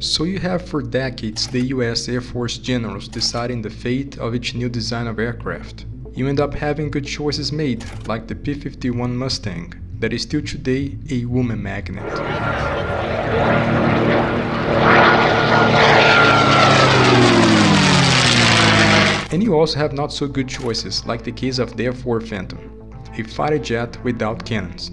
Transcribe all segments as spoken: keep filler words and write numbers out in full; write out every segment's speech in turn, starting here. So you have for decades the U S Air Force generals deciding the fate of each new design of aircraft. You end up having good choices made, like the P fifty-one Mustang, that is still today a woman magnet. And you also have not so good choices, like the case of the F four Phantom, a fighter jet without cannons.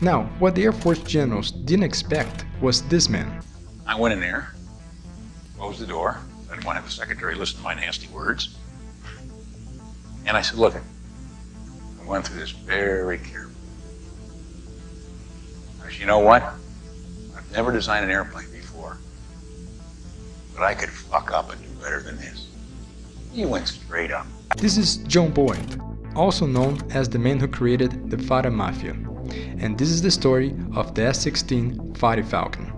Now, what the Air Force generals didn't expect was this man. I went in there, closed the door, I didn't want to have a secretary listen to my nasty words, and I said, look, I went through this very carefully, because you know what, I've never designed an airplane before, but I could fuck up and do better than this. He went straight up. This is John Boyd, also known as the man who created the Fighter Mafia, and this is the story of the F sixteen Fighting Falcon.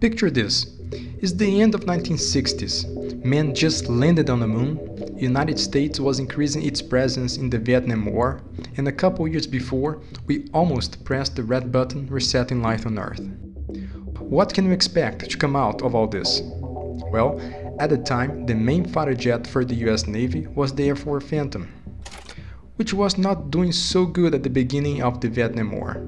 Picture this, it's the end of nineteen sixties, man just landed on the moon, United States was increasing its presence in the Vietnam War, and a couple years before, we almost pressed the red button resetting life on Earth. What can you expect to come out of all this? Well, at the time, the main fighter jet for the U S Navy was the F four Phantom, which was not doing so good at the beginning of the Vietnam War.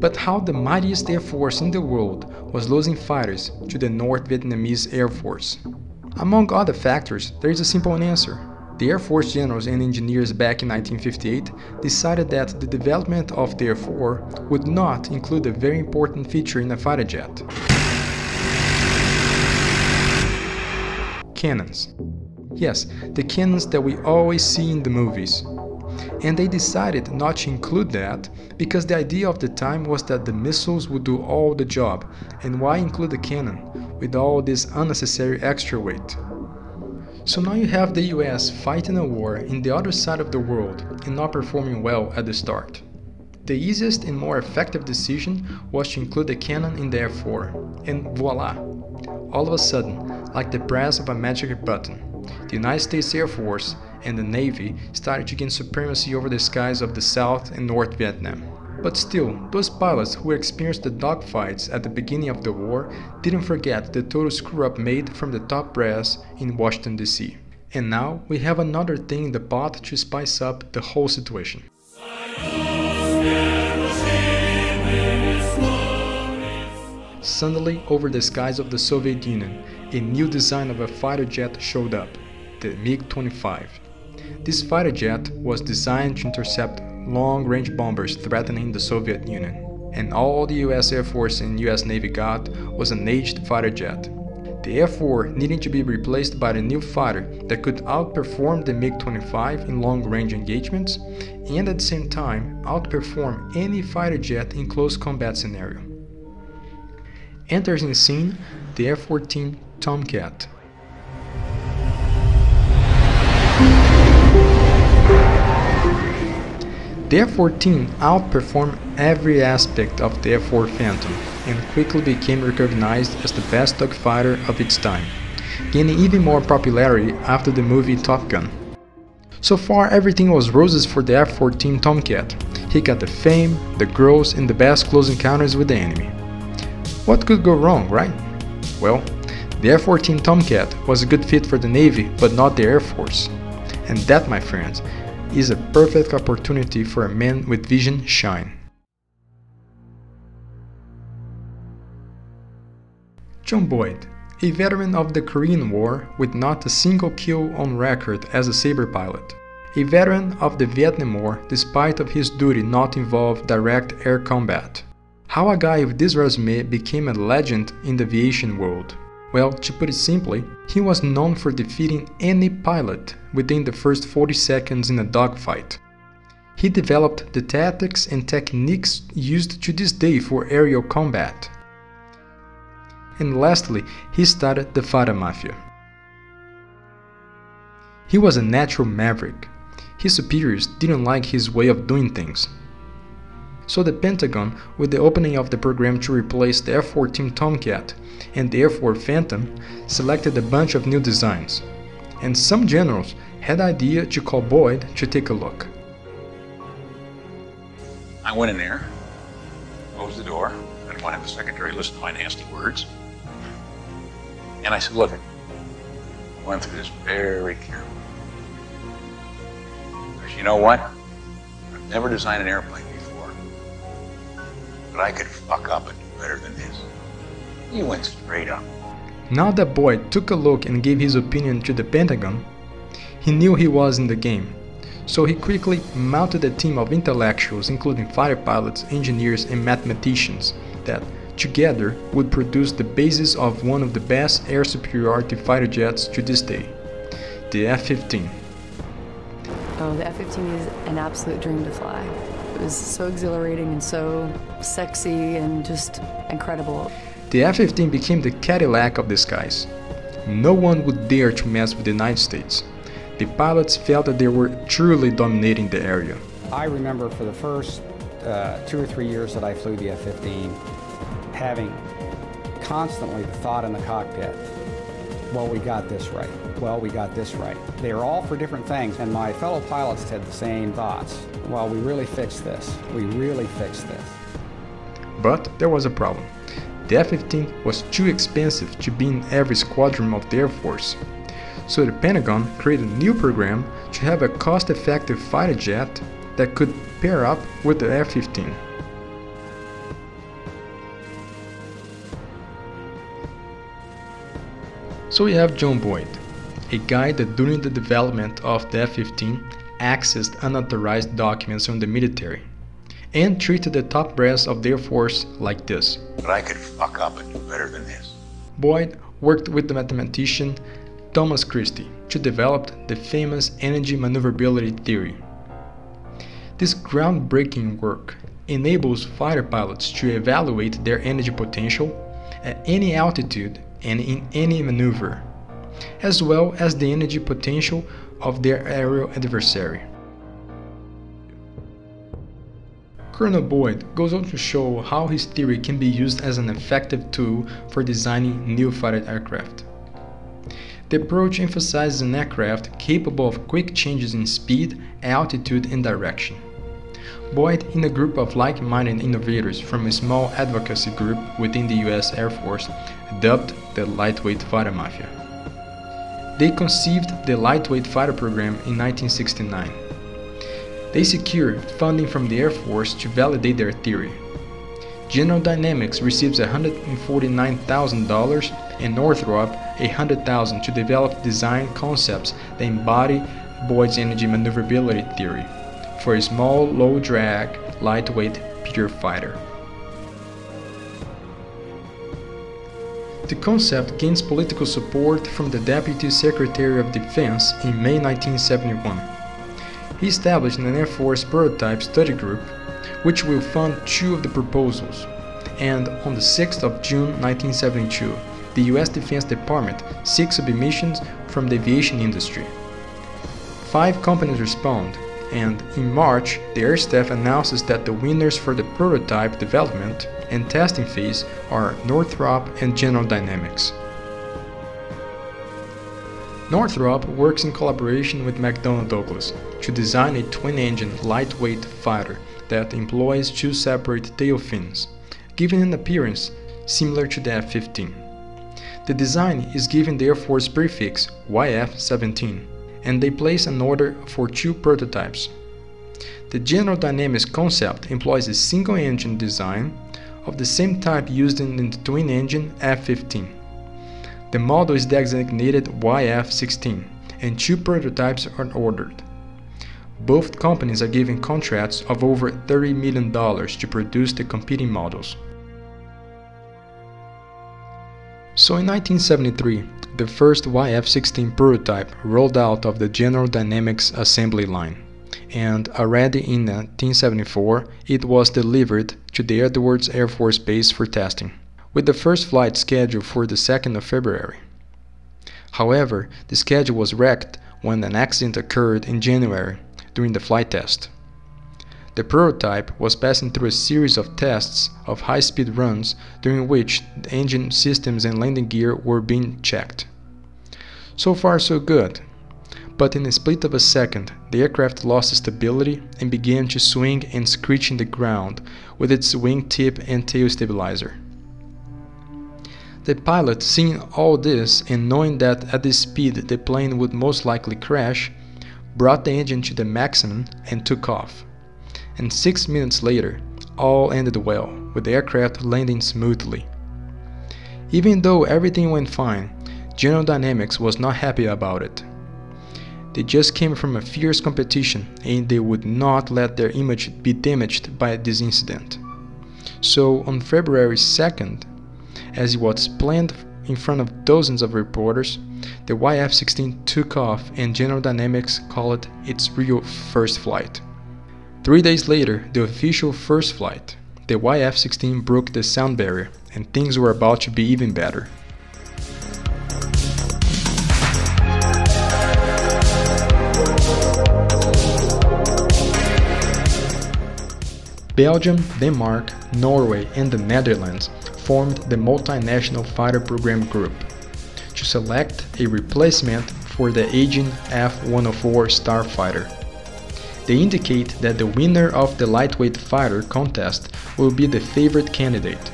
But how the mightiest Air Force in the world was losing fighters to the North Vietnamese Air Force? Among other factors, there is a simple answer. The Air Force generals and engineers back in nineteen fifty-eight decided that the development of the F four would not include a very important feature in a fighter jet. Cannons. Yes, the cannons that we always see in the movies. And they decided not to include that because the idea of the time was that the missiles would do all the job, and why include a cannon with all this unnecessary extra weight? So now you have the U S fighting a war in the other side of the world and not performing well at the start. The easiest and more effective decision was to include a cannon in the F four, and voila! All of a sudden, like the press of a magic button, the United States Air Force and the Navy started to gain supremacy over the skies of the South and North Vietnam. But still, those pilots who experienced the dogfights at the beginning of the war didn't forget the total screw-up made from the top brass in Washington D C. And now we have another thing in the pot to spice up the whole situation. Suddenly, over the skies of the Soviet Union, a new design of a fighter jet showed up, the MiG twenty-five. This fighter jet was designed to intercept long-range bombers threatening the Soviet Union. And all the U S Air Force and U S Navy got was an aged fighter jet. The F four needing to be replaced by the new fighter that could outperform the MiG twenty-five in long-range engagements and at the same time outperform any fighter jet in close combat scenario. Enters in scene the F fourteen Tomcat. The F fourteen outperformed every aspect of the F four Phantom and quickly became recognized as the best dogfighter of its time, gaining even more popularity after the movie Top Gun. So far everything was roses for the F fourteen Tomcat. He got the fame, the girls, and the best close encounters with the enemy. What could go wrong, right? Well, the F fourteen Tomcat was a good fit for the Navy, but not the Air Force. And that, my friends, is a perfect opportunity for a man with vision shine. John Boyd, a veteran of the Korean War with not a single kill on record as a saber pilot. A veteran of the Vietnam War despite of his duty not involve direct air combat. How a guy with this resume became a legend in the aviation world? Well, to put it simply, he was known for defeating any pilot within the first forty seconds in a dogfight. He developed the tactics and techniques used to this day for aerial combat. And lastly, he started the Fighter Mafia. He was a natural maverick. His superiors didn't like his way of doing things. So the Pentagon, with the opening of the program to replace the F fourteen Tomcat and the F four Phantom, selected a bunch of new designs. and some generals had idea to call Boyd to take a look. I went in there, closed the door. I didn't want to have the secretary listen to my nasty words. And I said, look, I went through this very carefully. Because you know what? I've never designed an airplane before, but I could fuck up and do better than this. He went straight up. Now that Boyd took a look and gave his opinion to the Pentagon, he knew he was in the game, so he quickly mounted a team of intellectuals, including fighter pilots, engineers and mathematicians, that together would produce the basis of one of the best air superiority fighter jets to this day, the F fifteen. Oh, the F fifteen is an absolute dream to fly. It was so exhilarating and so sexy and just incredible. The F fifteen became the Cadillac of the skies. No one would dare to mess with the United States. The pilots felt that they were truly dominating the area. I remember for the first uh, two or three years that I flew the F fifteen, having constantly the thought in the cockpit, well, we got this right, well, we got this right. They are all for different things, and my fellow pilots had the same thoughts. Well, we really fixed this, we really fixed this. But there was a problem. The F fifteen was too expensive to be in every squadron of the Air Force. So the Pentagon created a new program to have a cost-effective fighter jet that could pair up with the F fifteen. So we have John Boyd, a guy that during the development of the F fifteen accessed unauthorized documents from the military, and treated the top brass of the Air Force like this. But I could fuck up and do better than this. Boyd worked with the mathematician Thomas Christie to develop the famous energy maneuverability theory. This groundbreaking work enables fighter pilots to evaluate their energy potential at any altitude and in any maneuver, as well as the energy potential of their aerial adversary. Colonel Boyd goes on to show how his theory can be used as an effective tool for designing new fighter aircraft. The approach emphasizes an aircraft capable of quick changes in speed, altitude and direction. Boyd and a group of like-minded innovators from a small advocacy group within the U S Air Force dubbed the Lightweight Fighter Mafia. They conceived the Lightweight Fighter Program in nineteen sixty-nine. They secured funding from the Air Force to validate their theory. General Dynamics receives one hundred forty-nine thousand dollars and Northrop one hundred thousand dollars to develop design concepts that embody Boyd's energy maneuverability theory for a small, low-drag, lightweight pure fighter. The concept gains political support from the Deputy Secretary of Defense in May nineteen seventy-one. He established an Air Force prototype study group, which will fund two of the proposals, and on the sixth of June nineteen seventy-two, the U S Defense Department seeks submissions from the aviation industry. Five companies respond, and in March, the Air Staff announces that the winners for the prototype development and testing phase are Northrop and General Dynamics. Northrop works in collaboration with McDonnell Douglas to design a twin-engine lightweight fighter that employs two separate tail fins, giving an appearance similar to the F fifteen. The design is given the Air Force prefix Y F seventeen, and they place an order for two prototypes. The General Dynamics concept employs a single-engine design of the same type used in the twin-engine F fifteen. The model is designated Y F sixteen, and two prototypes are ordered. Both companies are given contracts of over thirty million dollars to produce the competing models. So in nineteen seventy-three, the first Y F sixteen prototype rolled out of the General Dynamics assembly line, and already in nineteen seventy-four, it was delivered to the Edwards Air Force Base for testing, with the first flight scheduled for the second of February. However, the schedule was wrecked when an accident occurred in January during the flight test. The prototype was passing through a series of tests of high-speed runs during which the engine systems and landing gear were being checked. So far so good, but in a split of a second, the aircraft lost stability and began to swing and screech in the ground with its wingtip and tail stabilizer. The pilot, seeing all this and knowing that at this speed the plane would most likely crash, brought the engine to the maximum and took off. And six minutes later, all ended well, with the aircraft landing smoothly. Even though everything went fine, General Dynamics was not happy about it. They just came from a fierce competition and they would not let their image be damaged by this incident. So on February second, as it was planned in front of dozens of reporters, the Y F sixteen took off and General Dynamics called it its real first flight. Three days later, the official first flight, the Y F sixteen broke the sound barrier and things were about to be even better. Belgium, Denmark, Norway and the Netherlands formed the Multinational Fighter Program Group to select a replacement for the aging F one oh four Starfighter. They indicate that the winner of the Lightweight Fighter contest will be the favorite candidate.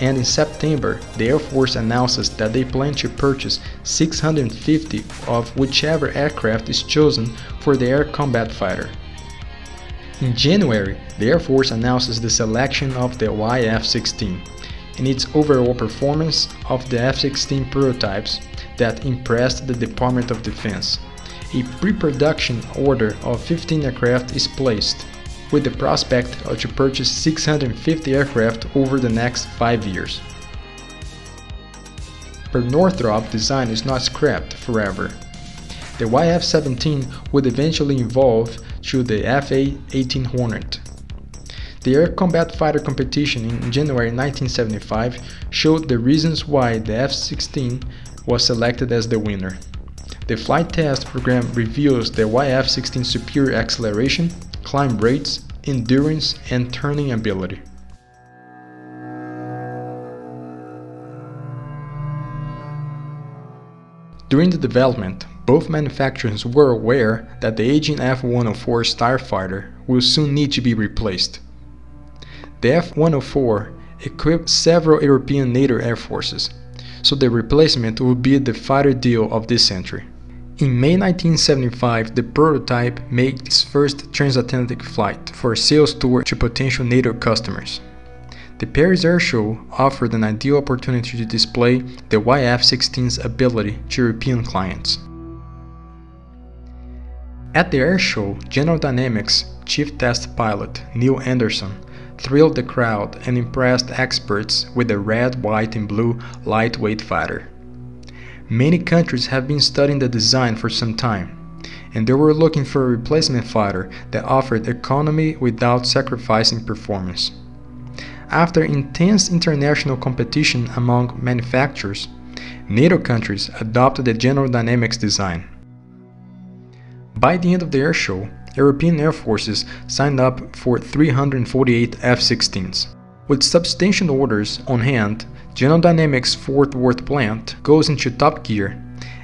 And in September, the Air Force announces that they plan to purchase six hundred fifty of whichever aircraft is chosen for the air combat fighter. In January, the Air Force announces the selection of the Y F sixteen and its overall performance of the F sixteen prototypes that impressed the Department of Defense. A pre-production order of fifteen aircraft is placed, with the prospect of to purchase six hundred fifty aircraft over the next five years. But Northrop design is not scrapped forever. The Y F seventeen would eventually evolve to the F A eighteen Hornet. The Air Combat Fighter competition in January nineteen seventy-five showed the reasons why the F sixteen was selected as the winner. The flight test program reveals the Y F sixteen's superior acceleration, climb rates, endurance, and turning ability. During the development, both manufacturers were aware that the aging F one oh four Starfighter will soon need to be replaced. The F one oh four equipped several European NATO air forces, so the replacement would be the fighter deal of this century. In May nineteen seventy-five, the prototype made its first transatlantic flight for a sales tour to potential NATO customers. The Paris Air Show offered an ideal opportunity to display the Y F sixteen's ability to European clients. At the air show, General Dynamics' chief test pilot, Neil Anderson, thrilled the crowd and impressed experts with the red, white and blue lightweight fighter. Many countries have been studying the design for some time, and they were looking for a replacement fighter that offered economy without sacrificing performance. After intense international competition among manufacturers, NATO countries adopted the General Dynamics design. By the end of the air show, European air forces signed up for three hundred forty-eight F sixteens. With substantial orders on hand, General Dynamics' Fort Worth plant goes into top gear,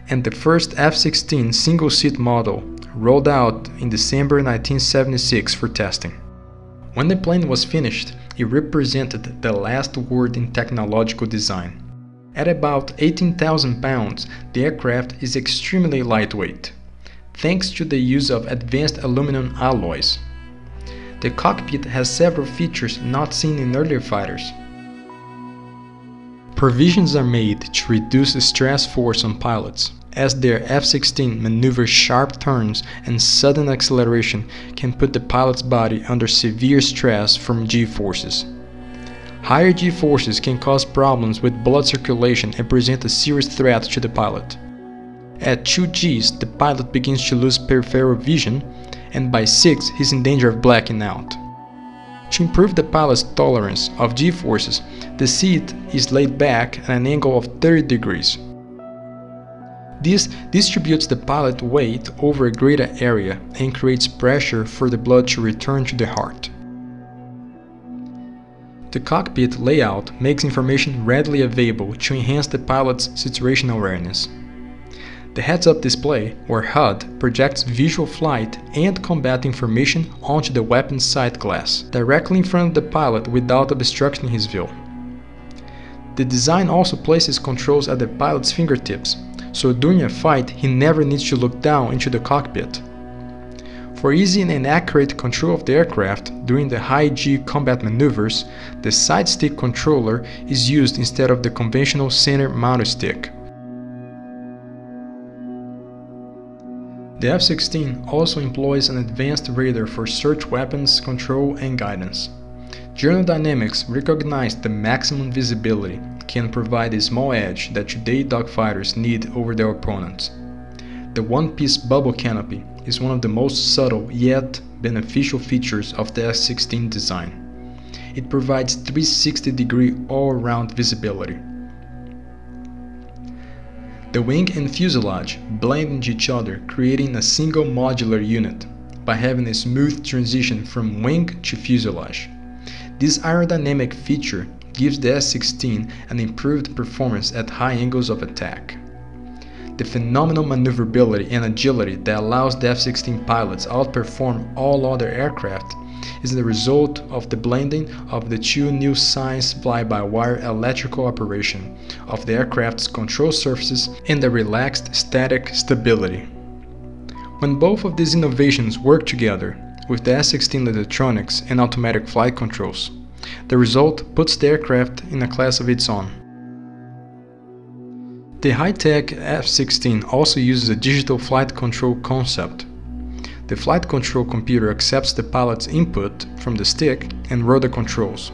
and the first F sixteen single-seat model rolled out in December nineteen seventy-six for testing. When the plane was finished, it represented the last word in technological design. At about eighteen thousand pounds, the aircraft is extremely lightweight, thanks to the use of advanced aluminum alloys. The cockpit has several features not seen in earlier fighters. Provisions are made to reduce the stress force on pilots, as their F sixteen maneuvers sharp turns and sudden acceleration can put the pilot's body under severe stress from G-forces. Higher G-forces can cause problems with blood circulation and present a serious threat to the pilot. At two G's, the pilot begins to lose peripheral vision, and by six, he's in danger of blacking out. To improve the pilot's tolerance of G-forces, the seat is laid back at an angle of thirty degrees. This distributes the pilot weight over a greater area and creates pressure for the blood to return to the heart. The cockpit layout makes information readily available to enhance the pilot's situational awareness. The heads-up display, or H U D, projects visual flight and combat information onto the weapon's sight glass, directly in front of the pilot without obstructing his view. The design also places controls at the pilot's fingertips, so during a fight he never needs to look down into the cockpit. For easy and accurate control of the aircraft during the high-G combat maneuvers, the side stick controller is used instead of the conventional center-mounted stick. The F sixteen also employs an advanced radar for search weapons control and guidance. General Dynamics recognized that maximum visibility can provide a small edge that today dogfighters need over their opponents. The one-piece bubble canopy is one of the most subtle yet beneficial features of the F sixteen design. It provides three hundred sixty degree all-round visibility. The wing and fuselage blend into each other, creating a single modular unit by having a smooth transition from wing to fuselage. This aerodynamic feature gives the F sixteen an improved performance at high angles of attack. The phenomenal maneuverability and agility that allows the F sixteen pilots outperform all other aircraft is the result of the blending of the two new science fly-by-wire electrical operation of the aircraft's control surfaces and the relaxed static stability. When both of these innovations work together, with the F sixteen electronics and automatic flight controls, the result puts the aircraft in a class of its own. The high-tech F sixteen also uses a digital flight control concept. The flight control computer accepts the pilot's input from the stick and rotor controls,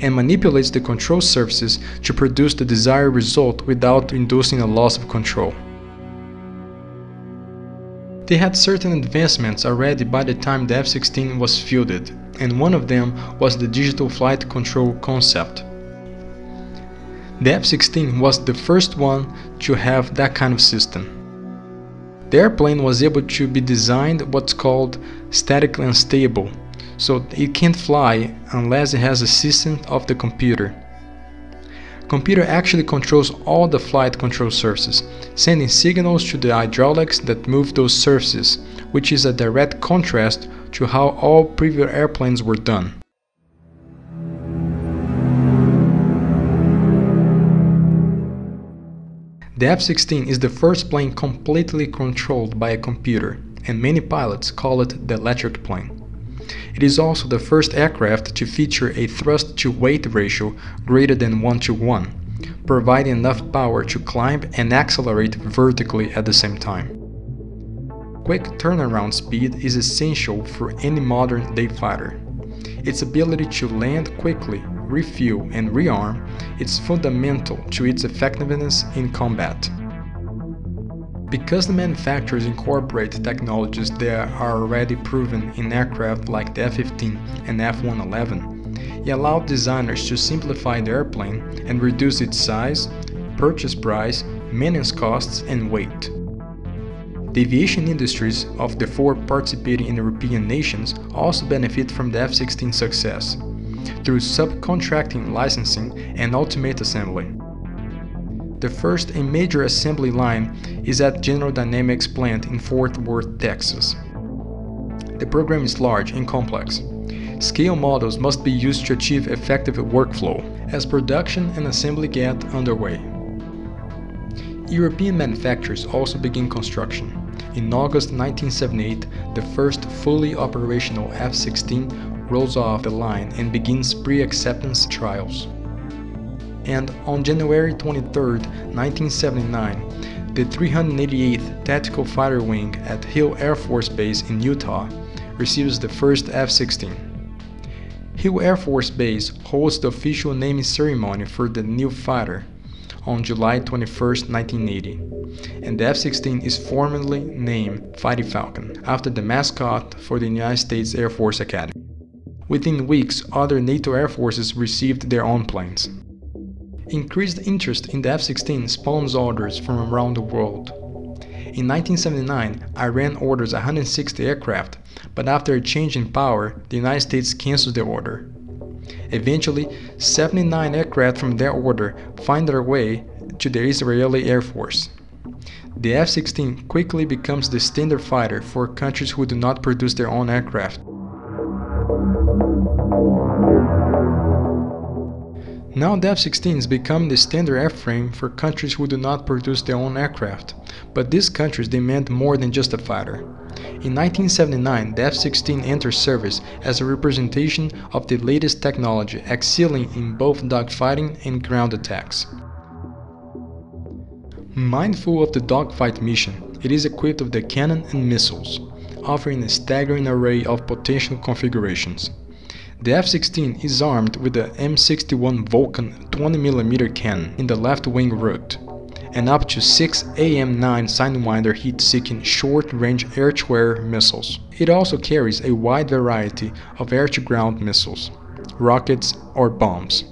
and manipulates the control surfaces to produce the desired result without inducing a loss of control. They had certain advancements already by the time the F sixteen was fielded, and one of them was the digital flight control concept. The F sixteen was the first one to have that kind of system. The airplane was able to be designed what's called statically unstable, so it can't fly unless it has assistance of the computer. Computer actually controls all the flight control surfaces, sending signals to the hydraulics that move those surfaces, which is a direct contrast to how all previous airplanes were done. The F sixteen is the first plane completely controlled by a computer, and many pilots call it the electric plane. It is also the first aircraft to feature a thrust-to-weight ratio greater than one to one, providing enough power to climb and accelerate vertically at the same time. Quick turnaround speed is essential for any modern-day fighter. Its ability to land quickly, refuel and rearm is fundamental to its effectiveness in combat. Because the manufacturers incorporate technologies that are already proven in aircraft like the F fifteen and F one eleven, it allowed designers to simplify the airplane and reduce its size, purchase price, maintenance costs and weight. The aviation industries of the four participating European nations also benefit from the F sixteen success, through subcontracting licensing and ultimate assembly. The first and major assembly line is at General Dynamics plant in Fort Worth, Texas. The program is large and complex. Scale models must be used to achieve effective workflow as production and assembly get underway. European manufacturers also begin construction. In August nineteen seventy-eight, the first fully operational F sixteen rolls off the line and begins pre-acceptance trials. And on January twenty-third, nineteen seventy-nine, the three hundred eighty-eighth Tactical Fighter Wing at Hill Air Force Base in Utah receives the first F sixteen. Hill Air Force Base holds the official naming ceremony for the new fighter on July twenty-first, nineteen eighty, and the F sixteen is formally named Fighting Falcon, after the mascot for the United States Air Force Academy. Within weeks, other NATO air forces received their own planes. Increased interest in the F sixteen spawns orders from around the world. In nineteen seventy-nine, Iran orders one hundred sixty aircraft, but after a change in power, the United States cancels the order. Eventually, seventy-nine aircraft from their order find their way to the Israeli Air Force. The F sixteen quickly becomes the standard fighter for countries who do not produce their own aircraft. Now the F sixteens become the standard airframe for countries who do not produce their own aircraft, but these countries demand more than just a fighter. In nineteen seventy-nine, the F sixteen entered service as a representation of the latest technology, excelling in both dogfighting and ground attacks. Mindful of the dogfight mission, it is equipped with the cannon and missiles, offering a staggering array of potential configurations. The F sixteen is armed with the M sixty-one Vulcan twenty millimeter cannon in the left wing root, and up to six A M nine Sidewinder heat-seeking short-range air-to-air missiles. It also carries a wide variety of air-to-ground missiles, rockets or bombs.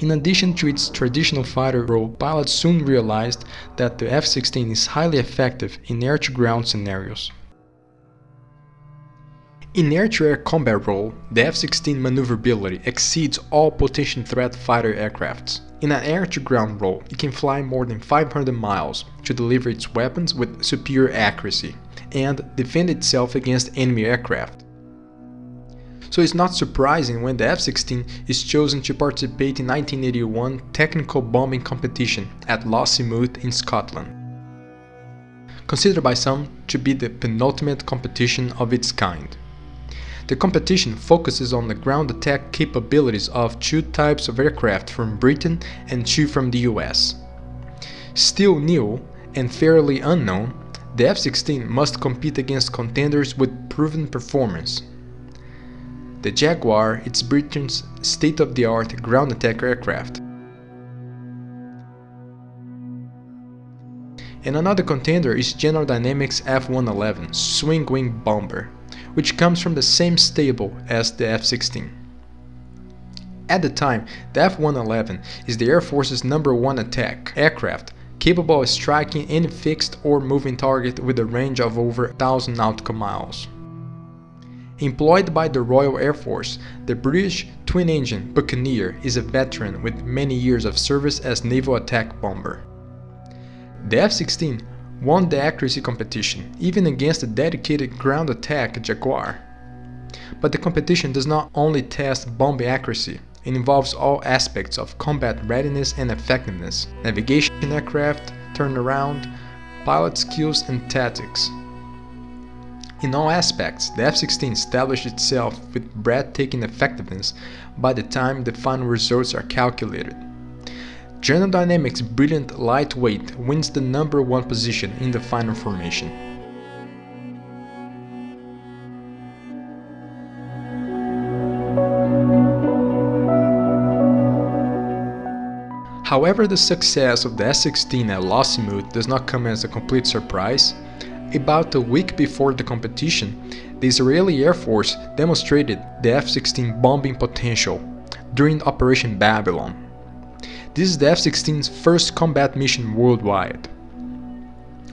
In addition to its traditional fighter role, pilots soon realized that the F sixteen is highly effective in air-to-ground scenarios. In air-to-air combat role, the F sixteen maneuverability exceeds all potential threat fighter aircrafts. In an air-to-ground role, it can fly more than five hundred miles to deliver its weapons with superior accuracy and defend itself against enemy aircraft. So it's not surprising when the F sixteen is chosen to participate in nineteen eighty-one technical bombing competition at Lossiemouth in Scotland, considered by some to be the penultimate competition of its kind. The competition focuses on the ground attack capabilities of two types of aircraft from Britain and two from the U S. Still new and fairly unknown, the F sixteen must compete against contenders with proven performance. The Jaguar is Britain's state-of-the-art ground attack aircraft, and another contender is General Dynamics F one eleven swing-wing bomber, which comes from the same stable as the F sixteen. At the time, the F one eleven is the Air Force's number one attack aircraft, capable of striking any fixed or moving target with a range of over one thousand nautical miles. Employed by the Royal Air Force, the British twin-engine Buccaneer is a veteran with many years of service as naval attack bomber. The F sixteen won the accuracy competition, even against the dedicated ground attack Jaguar. But the competition does not only test bomb accuracy, it involves all aspects of combat readiness and effectiveness, navigation aircraft, turnaround, pilot skills and tactics. In all aspects, the F sixteen established itself with breathtaking effectiveness by the time the final results are calculated. General Dynamics' brilliant lightweight wins the number one position in the final formation. However, the success of the F sixteen at Lossiemouth does not come as a complete surprise. About a week before the competition, the Israeli Air Force demonstrated the F sixteen bombing potential during Operation Babylon. This is the F sixteen's first combat mission worldwide.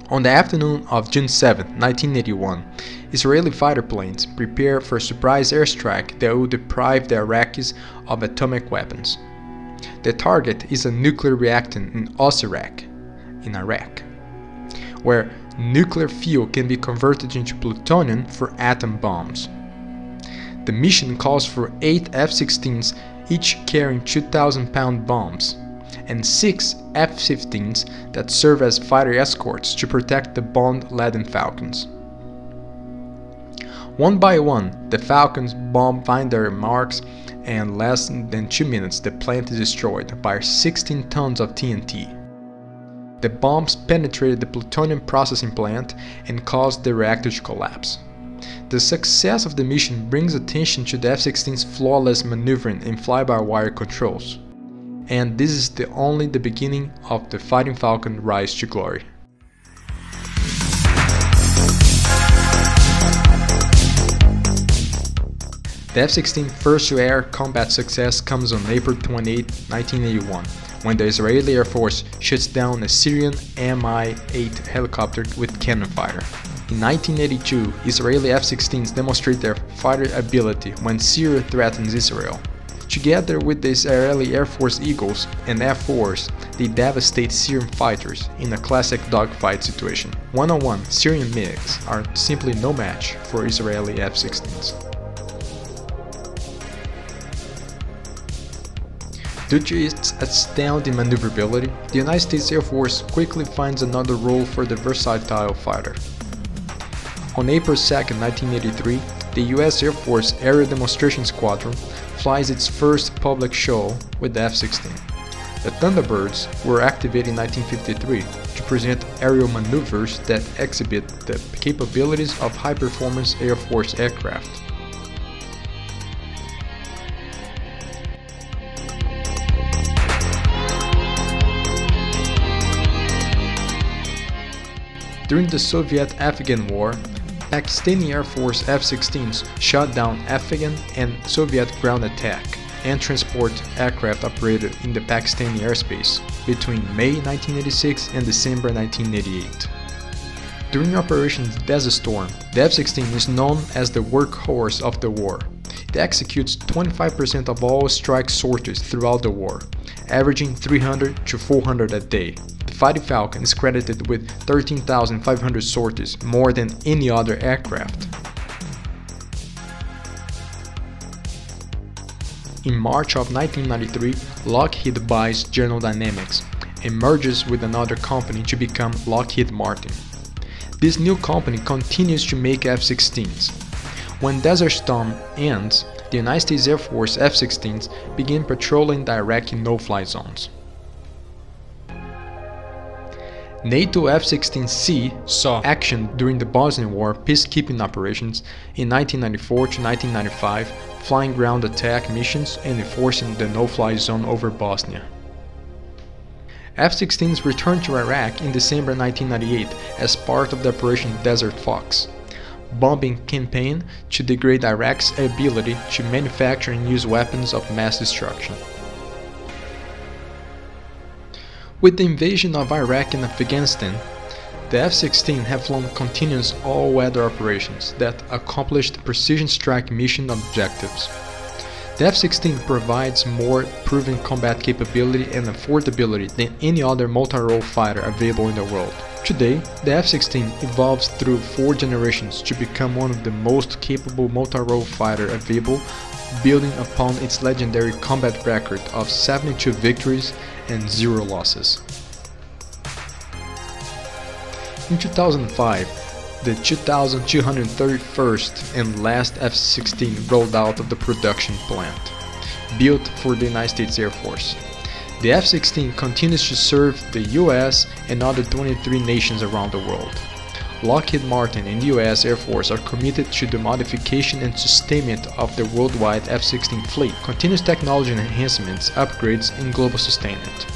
On the afternoon of June seventh, nineteen eighty-one, Israeli fighter planes prepare for a surprise airstrike that will deprive the Iraqis of atomic weapons. The target is a nuclear reactor in Osirak, in Iraq, where nuclear fuel can be converted into plutonium for atom bombs. The mission calls for eight F sixteens, each carrying two thousand pound bombs, and six F fifteens that serve as fighter escorts to protect the bomb-laden Falcons. One by one, the Falcons bomb find their marks, and in less than two minutes the plant is destroyed by sixteen tons of T N T. The bombs penetrated the plutonium processing plant and caused the reactor to collapse. The success of the mission brings attention to the F sixteen's flawless maneuvering and fly-by-wire controls. And this is the only the beginning of the Fighting Falcon rise to glory. The F sixteen first-to-air combat success comes on April twenty-eighth, nineteen eighty-one, when the Israeli Air Force shuts down a Syrian M I eight helicopter with cannon fire. In nineteen eighty-two, Israeli F sixteens demonstrate their fighter ability when Syria threatens Israel. Together with the Israeli Air Force Eagles and F fours, they devastate Syrian fighters in a classic dogfight situation. one on one Syrian MiGs are simply no match for Israeli F sixteens. Due to its astounding maneuverability, the United States Air Force quickly finds another role for the versatile fighter. On April second nineteen eighty-three, the U S Air Force Aerial Demonstration Squadron flies its first public show with the F sixteen. The Thunderbirds were activated in nineteen fifty-three to present aerial maneuvers that exhibit the capabilities of high-performance Air Force aircraft. During the Soviet-Afghan War, Pakistani Air Force F sixteens shot down Afghan and Soviet ground attack and transport aircraft operated in the Pakistani airspace between May nineteen eighty-six and December nineteen eighty-eight. During Operation Desert Storm, the F sixteen is known as the workhorse of the war. It executes twenty-five percent of all strike sorties throughout the war, averaging three hundred to four hundred a day. Fighting Falcon is credited with thirteen thousand five hundred sorties, more than any other aircraft. In March of nineteen ninety-three, Lockheed buys General Dynamics and merges with another company to become Lockheed Martin. This new company continues to make F sixteens. When Desert Storm ends, the United States Air Force F sixteens begin patrolling the Iraqi no-fly zones. NATO F sixteen C saw action during the Bosnian War peacekeeping operations in nineteen ninety-four to nineteen ninety-five, flying ground attack missions and enforcing the no-fly zone over Bosnia. F sixteens returned to Iraq in December nineteen ninety-eight as part of the Operation Desert Fox, bombing campaign to degrade Iraq's ability to manufacture and use weapons of mass destruction. With the invasion of Iraq and Afghanistan, the F sixteen have flown continuous all-weather operations that accomplished precision strike mission objectives. The F sixteen provides more proven combat capability and affordability than any other multi-role fighter available in the world. Today, the F sixteen evolves through four generations to become one of the most capable multi-role fighter available, building upon its legendary combat record of seventy-two victories and zero losses. In two thousand five, the two thousand two hundred thirty-first and last F sixteen rolled out of the production plant, built for the United States Air Force. The F sixteen continues to serve the U S and other twenty-three nations around the world. Lockheed Martin and U S Air Force are committed to the modification and sustainment of the worldwide F sixteen fleet, continuous technology enhancements, upgrades, and global sustainment,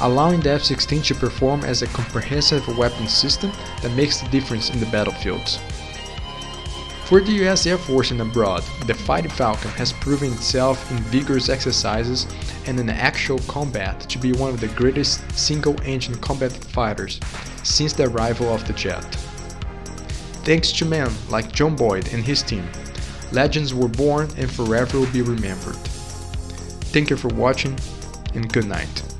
allowing the F sixteen to perform as a comprehensive weapon system that makes the difference in the battlefields. For the U S Air Force and abroad, the Fighter Falcon has proven itself in vigorous exercises and in actual combat to be one of the greatest single-engine combat fighters since the arrival of the jet. Thanks to men like John Boyd and his team, legends were born and forever will be remembered. Thank you for watching, and good night.